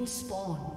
Golden Spawn.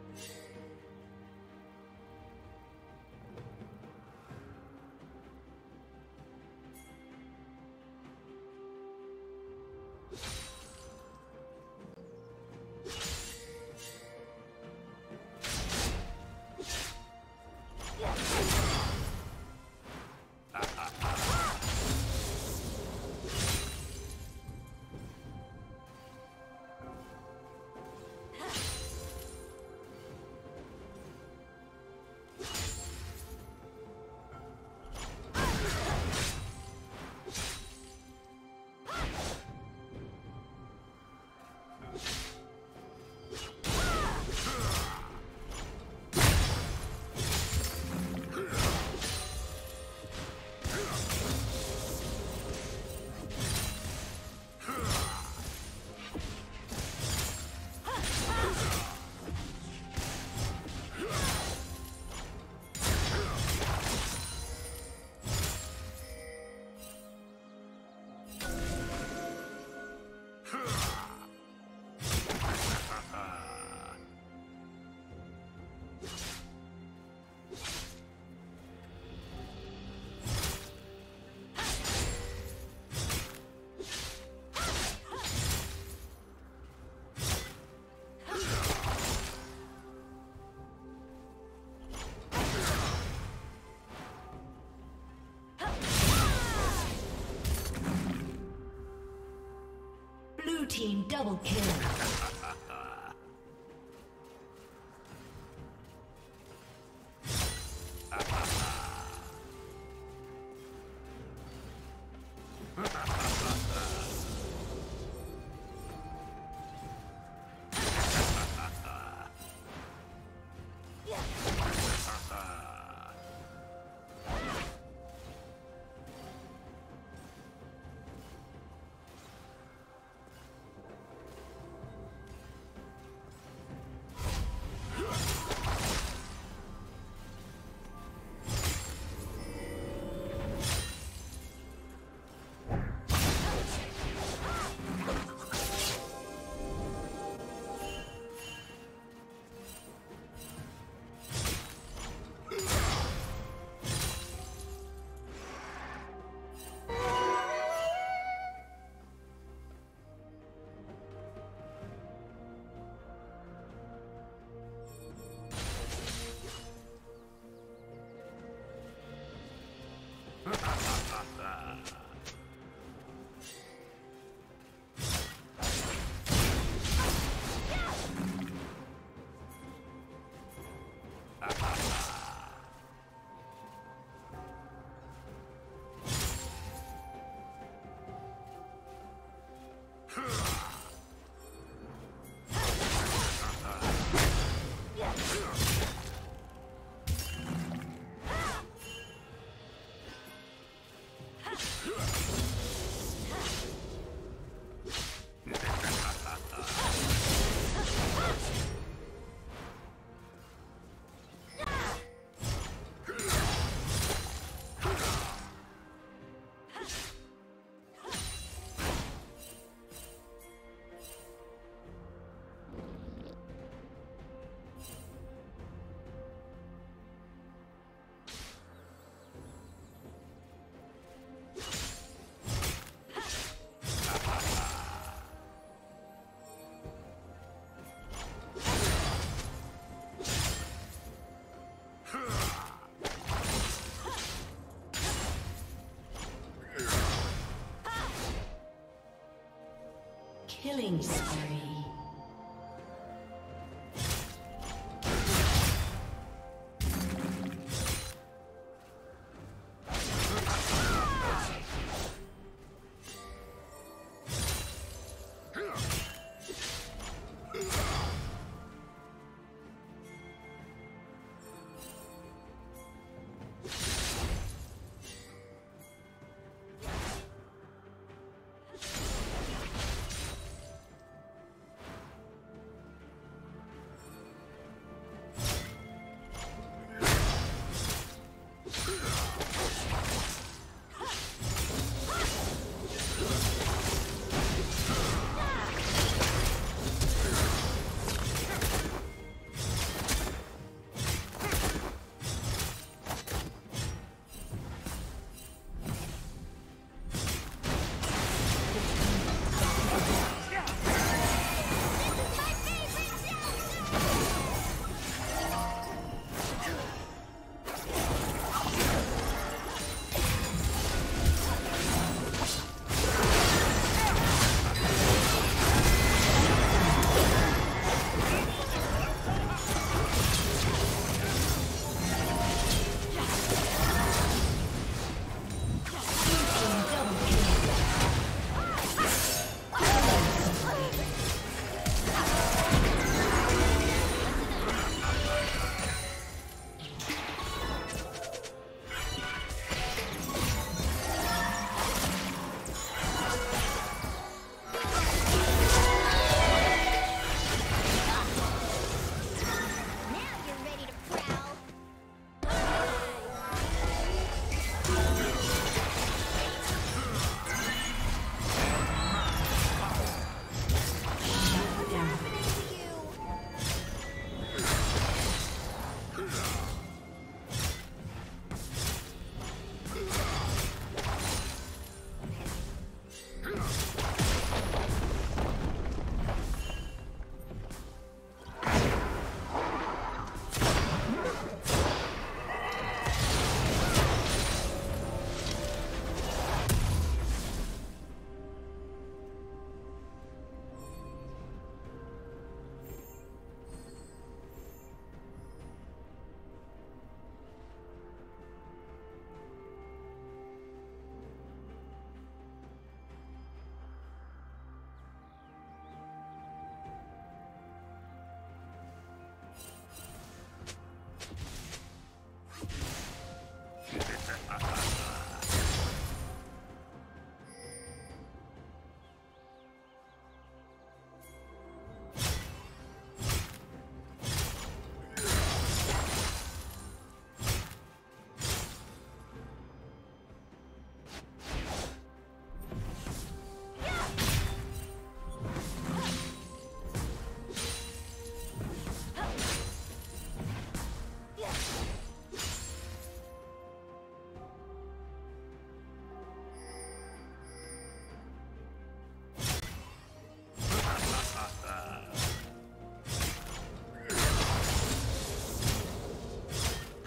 Double kill. Killing spree.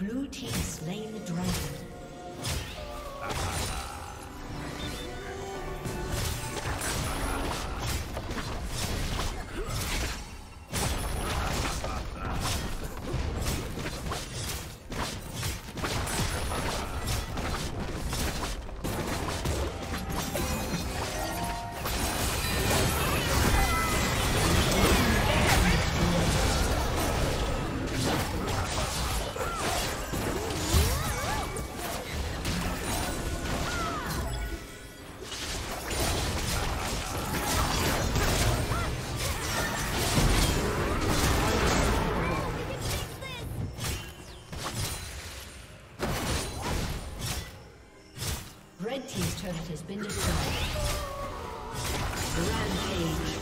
Blue team slay the dragon. Red team's turret has been destroyed. Rampage.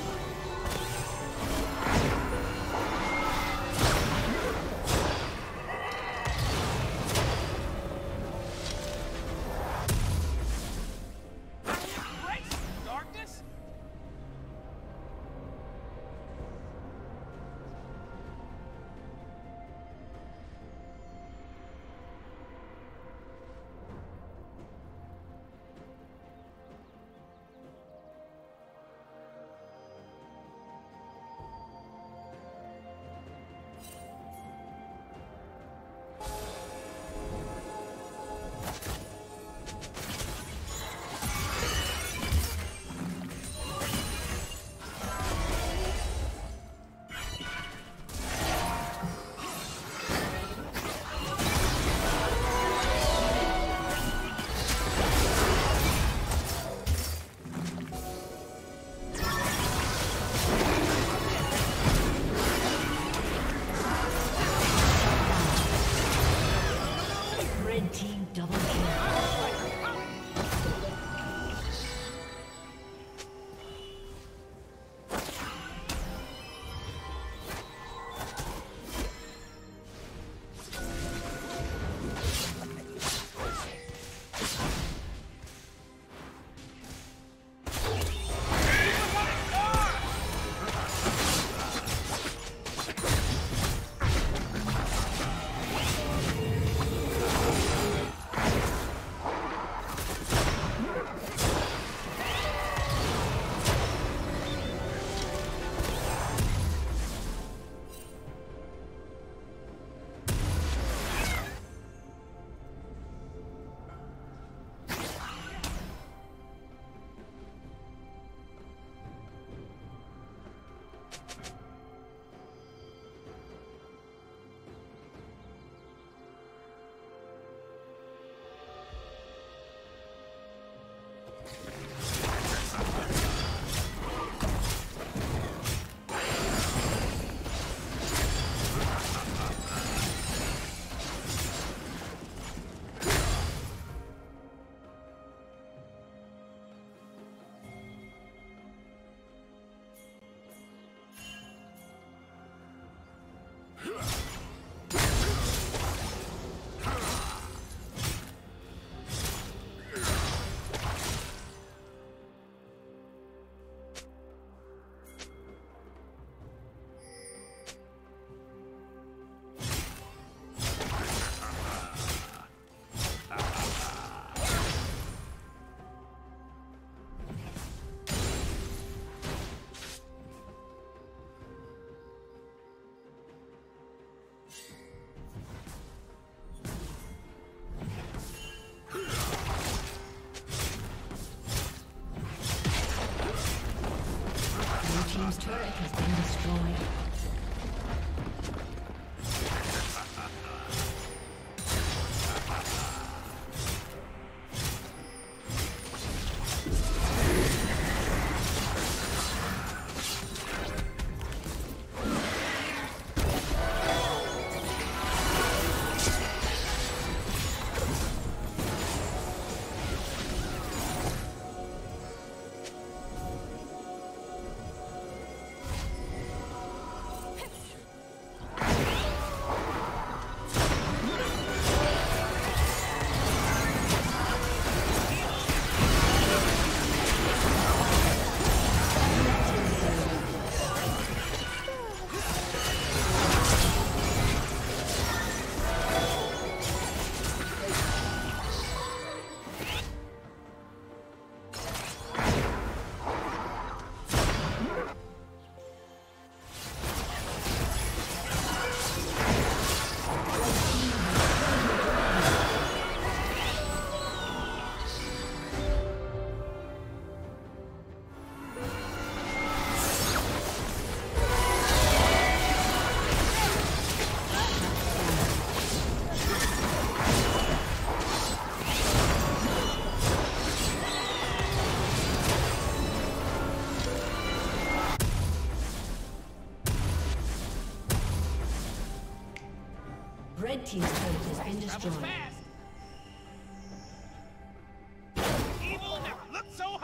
Red team's turret has been destroyed. Evil never looked so hot.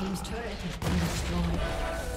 Team's turret has been destroyed.